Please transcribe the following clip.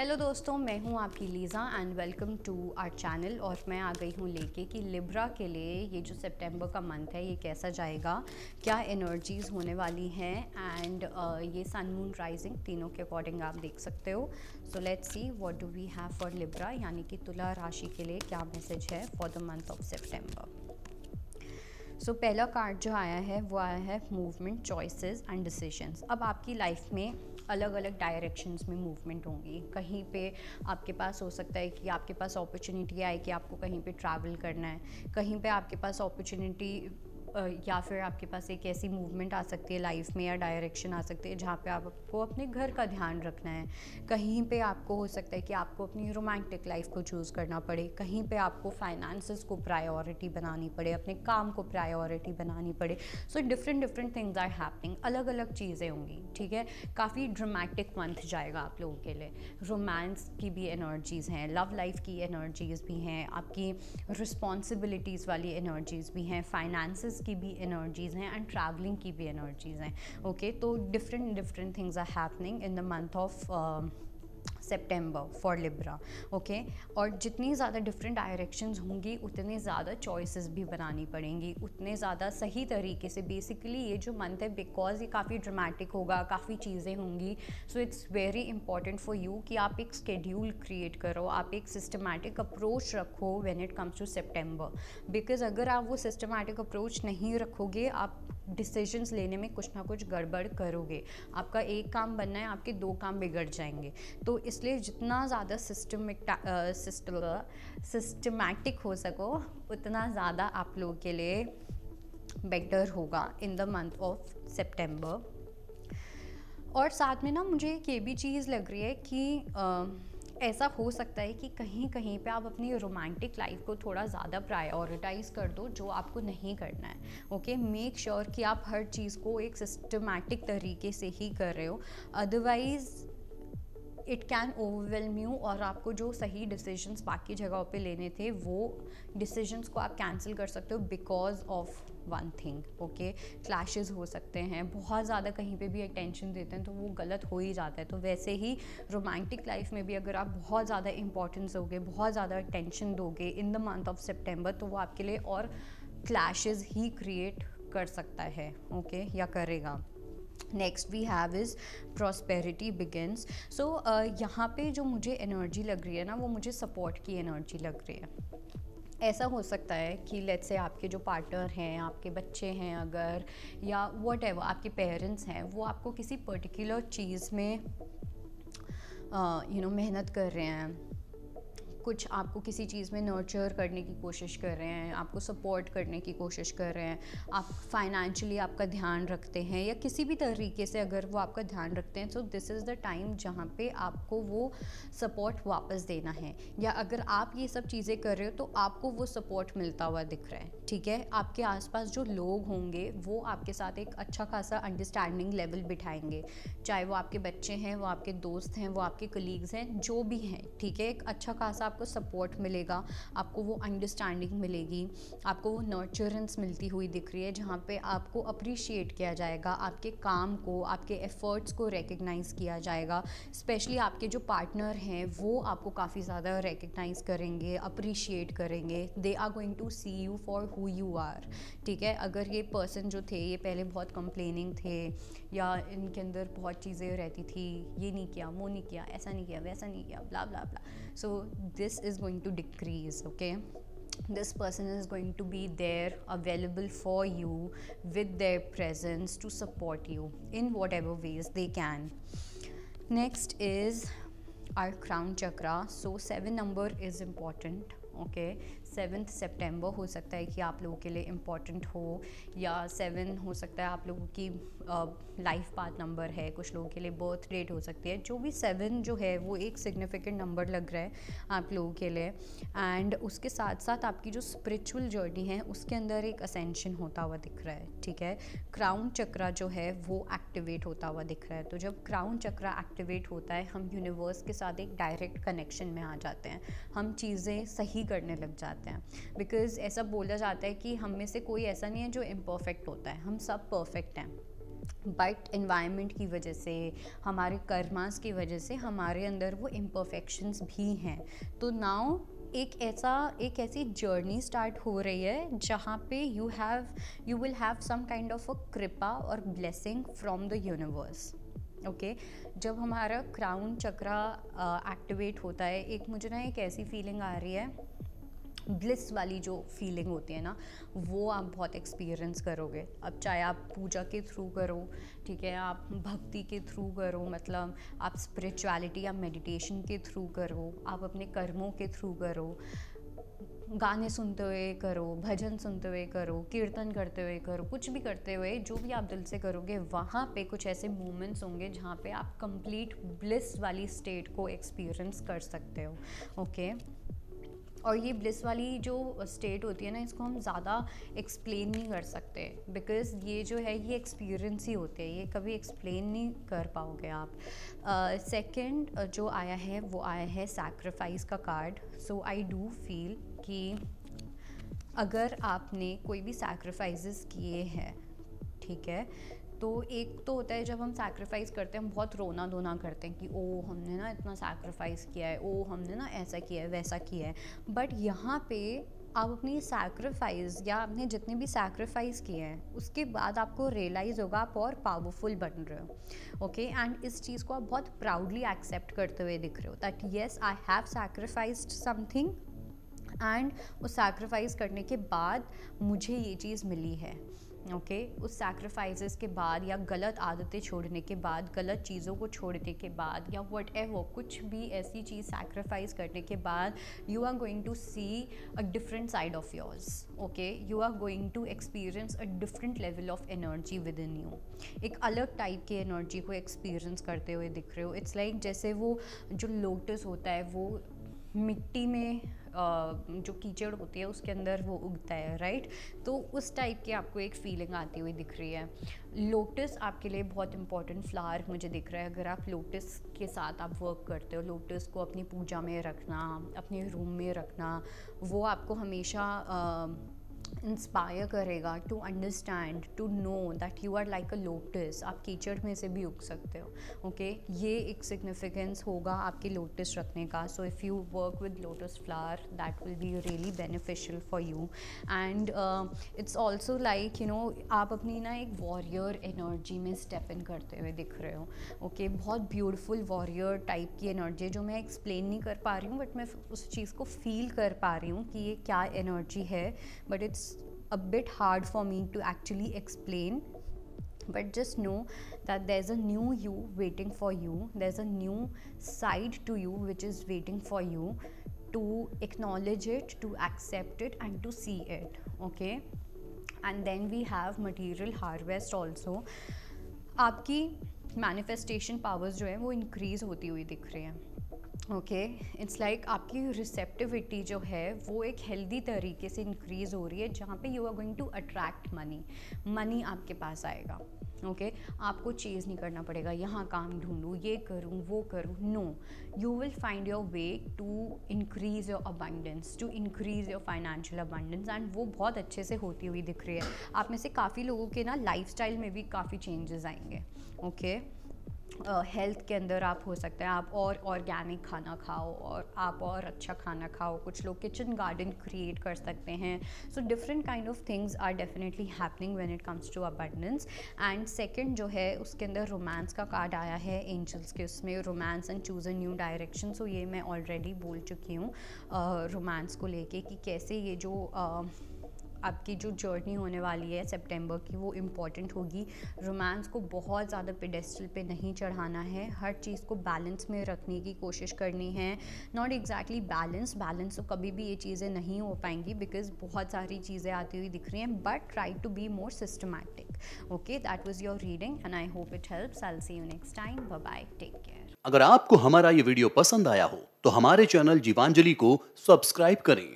Hello दोस्तों, मैं हूं आपकी Lisa and welcome to our channel. और मैं आ गई हूं लेके कि लिब्रा के लिए ये जो सितंबर का मंथ है ये कैसा जाएगा, क्या एनर्जीज़ होने वाली हैं। एंड ये सन मून राइजिंग तीनों के अकॉर्डिंग आप देख सकते हो। So let's see what do we have for Libra, यानी कि तुला राशि के लिए क्या मैसेज है for the month of September. So पहला कार्ड जो आया है वो आया है मूवमेंट, चॉइसेस एंड डिसीजंस। अब आपकी लाइफ में अलग अलग डायरेक्शंस में मूवमेंट होंगी। कहीं पे आपके पास हो सकता है कि आपके पास अपॉर्चुनिटी आए कि आपको कहीं पे ट्रैवल करना है, कहीं पे आपके पास अपॉर्चुनिटी या फिर आपके पास एक ऐसी मूवमेंट आ सकती है लाइफ में या डायरेक्शन आ सकती है जहाँ पे आपको अपने घर का ध्यान रखना है। कहीं पे आपको हो सकता है कि आपको अपनी रोमांटिक लाइफ को चूज़ करना पड़े, कहीं पे आपको फाइनेंसेस को प्रायोरिटी बनानी पड़े, अपने काम को प्रायोरिटी बनानी पड़े। So different things are happening, अलग अलग चीज़ें होंगी। ठीक है, काफ़ी ड्रामेटिक मंथ जाएगा आप लोगों के लिए। रोमांस की भी एनर्जीज़ हैं, लव लाइफ की एनर्जीज़ भी हैं, आपकी रिस्पॉन्सिबिलिटीज़ वाली एनर्जीज़ भी हैं, फाइनेंसेस की भी एनर्जीज़ हैं एंड ट्रैवलिंग की भी एनर्जीज़ हैं। ओके, तो different things are happening in the month of September for Libra. Okay, और जितनी ज़्यादा डिफरेंट डायरेक्शंस होंगी उतने ज़्यादा चॉइसेस भी बनानी पड़ेंगी, उतने ज़्यादा सही तरीके से। बेसिकली ये जो मंथ है, बिकॉज ये काफ़ी ड्रामेटिक होगा, काफ़ी चीज़ें होंगी, so it's very important for you कि आप एक स्केड्यूल क्रिएट करो, आप एक सिस्टमैटिक अप्रोच रखो when it comes to September. Because अगर आप वो सिस्टमैटिक अप्रोच नहीं रखोगे, आप डिसीजंस लेने में कुछ ना कुछ गड़बड़ करोगे। आपका एक काम बनना है, आपके दो काम बिगड़ जाएंगे। तो इसलिए जितना ज़्यादा सिस्टमैटिक हो सको उतना ज़्यादा आप लोगों के लिए बेटर होगा in the month of September. और साथ में ना मुझे एक ये भी चीज़ लग रही है कि ऐसा हो सकता है कि कहीं पे आप अपनी रोमांटिक लाइफ को थोड़ा ज़्यादा प्रायोरिटाइज़ कर दो, जो आपको नहीं करना है। ओके, मेक श्योर कि आप हर चीज़ को एक सिस्टमैटिक तरीके से ही कर रहे हो, otherwise it can overwhelm you. और आपको जो सही डिसीजंस बाकी जगहों पे लेने थे वो डिसीजंस को आप कैंसिल कर सकते हो because of one thing. Okay, clashes हो सकते हैं, बहुत ज़्यादा कहीं पे भी अटेंशन देते हैं तो वो गलत हो ही जाता है। तो वैसे ही रोमांटिक लाइफ में भी अगर आप बहुत ज़्यादा इंपॉर्टेंस दोगे, बहुत ज़्यादा अटेंशन दोगे in the month of September, तो वो आपके लिए और क्लैशेस ही क्रिएट कर सकता है। ओके, या करेगा। Next we have is prosperity begins. So यहाँ पे जो मुझे एनर्जी लग रही है ना, वो मुझे सपोर्ट की एनर्जी लग रही है। ऐसा हो सकता है कि लेट्स से आपके जो पार्टनर हैं, आपके बच्चे हैं अगर, या व्हाटएवर आपके पेरेंट्स हैं, वो आपको किसी पर्टिकुलर चीज़ में मेहनत कर रहे हैं, कुछ आपको किसी चीज़ में नर्चर करने की कोशिश कर रहे हैं, आपको सपोर्ट करने की कोशिश कर रहे हैं, आप फाइनेंशियली आपका ध्यान रखते हैं या किसी भी तरीके से अगर वो आपका ध्यान रखते हैं, तो दिस इज़ द टाइम जहाँ पे आपको वो सपोर्ट वापस देना है। या अगर आप ये सब चीज़ें कर रहे हो तो आपको वो सपोर्ट मिलता हुआ दिख रहा है। ठीक है, आपके आसपास जो लोग होंगे वो आपके साथ एक अच्छा खासा अंडरस्टैंडिंग लेवल बिठाएंगे, चाहे वो आपके बच्चे हैं, वो आपके दोस्त हैं, वो आपके कलीग्स हैं, जो भी हैं। ठीक है, एक अच्छा खासा आपको सपोर्ट मिलेगा, आपको वो अंडरस्टैंडिंग मिलेगी, आपको वो नर्चरेंस मिलती हुई दिख रही है, जहाँ पे आपको अप्रिशिएट किया जाएगा, आपके काम को, आपके एफर्ट्स को रिकग्नाइज़ किया जाएगा। स्पेशली आपके जो पार्टनर हैं वो आपको काफ़ी ज़्यादा रिकग्नाइज़ करेंगे, अप्रिशिएट करेंगे। They are going to see you for who you are. ठीक है, अगर ये पर्सन जो थे ये पहले बहुत कंप्लेनिंग थे या इनके अंदर बहुत चीज़ें रहती थी, ये नहीं किया, वो नहीं किया, ऐसा नहीं किया, वैसा नहीं किया, blah blah blah, so this is going to decrease. Okay, this person is going to be there, available for you with their presence to support you in whatever ways they can. Next is our crown chakra. So 7 number is important. Okay, 7 सितंबर हो सकता है कि आप लोगों के लिए important हो, या 7 हो सकता है आप लोगों की लाइफ पाथ नंबर है, कुछ लोगों के लिए बर्थ डेट हो सकती है। जो भी 7 जो है वो एक सिग्निफिकेंट नंबर लग रहा है आप लोगों के लिए। एंड उसके साथ साथ आपकी जो स्पिरिचुअल जर्नी है उसके अंदर एक असेंशन होता हुआ दिख रहा है। ठीक है, क्राउन चक्रा जो है वो एक्टिवेट होता हुआ दिख रहा है। तो जब क्राउन चक्रा एक्टिवेट होता है, हम यूनिवर्स के साथ एक डायरेक्ट कनेक्शन में आ जाते हैं, हम चीज़ें सही करने लग जाते हैं। बिकॉज ऐसा बोला जाता है कि हम में से कोई ऐसा नहीं है जो इम्परफेक्ट होता है, हम सब परफेक्ट हैं। बट एनवायरनमेंट की वजह से, हमारे कर्मास की वजह से हमारे अंदर वो इम्परफेक्शंस भी हैं। तो नाउ एक ऐसी जर्नी स्टार्ट हो रही है जहाँ पे you will have some kind of a कृपा और blessing from the universe. Okay, जब हमारा क्राउन चक्रा एक्टिवेट होता है, एक मुझे ना एक ऐसी फीलिंग आ रही है, ब्लिस वाली जो फीलिंग होती है ना, वो आप बहुत एक्सपीरियंस करोगे। अब चाहे आप पूजा के थ्रू करो, ठीक है, आप भक्ति के थ्रू करो, मतलब आप स्पिरिचुअलिटी या मेडिटेशन के थ्रू करो, आप अपने कर्मों के थ्रू करो, गाने सुनते हुए करो, भजन सुनते हुए करो, कीर्तन करते हुए करो, कुछ भी करते हुए, जो भी आप दिल से करोगे, वहाँ पे कुछ ऐसे मोमेंट्स होंगे जहाँ पे आप कंप्लीट ब्लिस वाली स्टेट को एक्सपीरियंस कर सकते हो। ओके, और ये ब्लिस वाली जो स्टेट होती है ना, इसको हम ज़्यादा एक्सप्लेन नहीं कर सकते, बिकॉज़ ये जो है ये एक्सपीरियंस ही होते हैं, ये कभी एक्सप्लेन नहीं कर पाओगे आप। सेकंड जो आया है वो आया है सैक्रिफाइस का card. So I do feel कि अगर आपने कोई भी सैक्रिफाइसेस किए हैं, ठीक है, तो एक तो होता है जब हम सैक्रिफाइस करते हैं, हम बहुत रोना धोना करते हैं कि ओ हमने ना इतना सैक्रिफाइस किया है, ओ हमने ना ऐसा किया है, वैसा किया है। बट यहाँ पे आप अपनी सैक्रिफाइस या आपने जितने भी सैक्रिफाइस किए हैं, उसके बाद आपको रियलाइज़ होगा आप और पावरफुल बन रहे हो। ओके, एंड इस चीज़ को आप बहुत प्राउडली एक्सेप्ट करते हुए दिख रहे हो that yes I have sacrificed something, and उस सैक्रिफाइस करने के बाद मुझे ये चीज़ मिली है। ओके, उस सैक्रिफाइसेस के बाद या गलत आदतें छोड़ने के बाद, गलत चीज़ों को छोड़ने के बाद, या व्हाटएवर कुछ भी ऐसी चीज़ सैक्रिफाइस करने के बाद, you are going to see a different side of yours. Okay, you are going to experience a different level of energy within you. एक अलग टाइप की एनर्जी को एक्सपीरियंस करते हुए दिख रहे हो। इट्स लाइक जैसे वो जो लोटस होता है, वो मिट्टी में जो कीचड़ होती है उसके अंदर वो उगता है, राइट? तो उस टाइप की आपको एक फीलिंग आती हुई दिख रही है। लोटस आपके लिए बहुत इंपॉर्टेंट फ्लावर मुझे दिख रहा है। अगर आप लोटस के साथ आप वर्क करते हो, लोटस को अपनी पूजा में रखना, अपने रूम में रखना, वो आपको हमेशा इंस्पायर करेगा to understand, to know that you are like a lotus. आप कीचड़ में से भी उग सकते हो। ओके, ये एक सिग्निफिकेंस होगा आपके लोटस रखने का। So if you work with lotus flower, that will be really beneficial for you. And it's also like, you know, आप अपनी ना एक वॉरियर एनर्जी में स्टेप इन करते हुए दिख रहे हो। ओके, बहुत ब्यूटिफुल वॉरियर टाइप की एनर्जी है जो मैं एक्सप्लेन नहीं कर पा रही हूँ, बट मैं उस चीज़ को फील कर पा रही हूँ कि ये क्या एनर्जी है। But it's a bit hard for me to actually explain, but just know that there's a new you waiting for you, there's a new side to you which is waiting for you to acknowledge it, to accept it and to see it. Okay, and then we have material harvest also. आपकी manifestation powers जो है वो increase होती हुई दिख रही हैं। Okay, it's like आपकी रिसेप्टिविटी जो है वो एक हेल्दी तरीके से इंक्रीज़ हो रही है, जहाँ पे you are going to attract money आपके पास आएगा। ओके, आपको चेज़ नहीं करना पड़ेगा, यहाँ काम ढूंढूँ, ये करूँ, वो करूँ, no, you will find your way to increase your abundance, to increase your financial abundance, and वो बहुत अच्छे से होती हुई दिख रही है। आप में से काफ़ी लोगों के ना लाइफस्टाइल में भी काफ़ी चेंजेस आएंगे। ओके, हेल्थ के अंदर आप हो सकते हैं, आप और ऑर्गेनिक खाना खाओ और आप और अच्छा खाना खाओ। कुछ लोग किचन गार्डन क्रिएट कर सकते हैं। So different kind of things are definitely happening when it comes to abundance. And second जो है उसके अंदर रोमांस का कार्ड आया है एंजल्स के, उसमें romance and choose a new direction. So ये मैं ऑलरेडी बोल चुकी हूँ रोमांस को लेके कि कैसे ये जो आपकी जो जर्नी होने वाली है सितंबर की वो इम्पॉर्टेंट होगी। रोमांस को बहुत ज़्यादा पेडेस्टल पे नहीं चढ़ाना है, हर चीज़ को बैलेंस में रखने की कोशिश करनी है। नॉट एग्जैक्टली बैलेंस तो कभी भी ये चीज़ें नहीं हो पाएंगी, बिकॉज बहुत सारी चीज़ें आती हुई दिख रही हैं, but try to be more systematic. Okay, that was your reading and I hope it helps. I will see you next time, bye bye, take care. अगर आपको हमारा ये वीडियो पसंद आया हो तो हमारे चैनल जीवांजलि को सब्सक्राइब करें।